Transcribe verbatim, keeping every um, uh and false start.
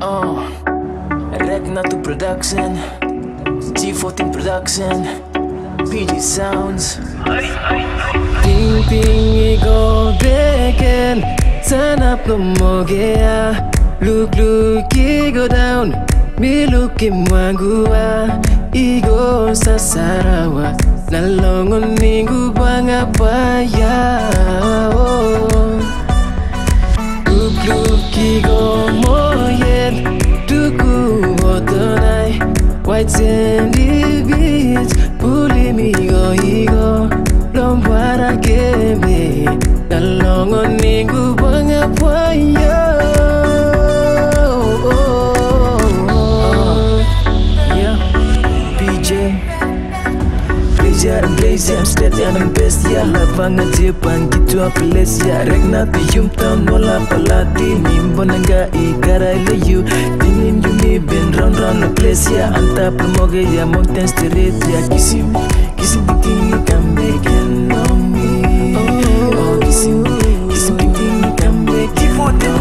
Uh, Reknatu Production, G fourteen Production, Pezi Sounds. Ping ping ego deken, turn up the mogea. Look look ego down, me look imwangua. Ego sasarawa, nalongon ningu bangapaya. Look look ego moyen. White sandy beach, pulling me go ego. Long what I gave me, the long on me go bang up for you. Yeah, P J, P J and Blaze, I'm steady and best. Yeah, love and a tip and get to a place. Yeah, Reknatu, you don't know la palati. Nimbonanga, I gotta love you. Been round round the place, yeah. Anta promoge, yeah. Mountain straight, yeah. Kiss you, kiss you, thinking you can make it on me. Oh, kiss you, kiss you, thinking you can make it.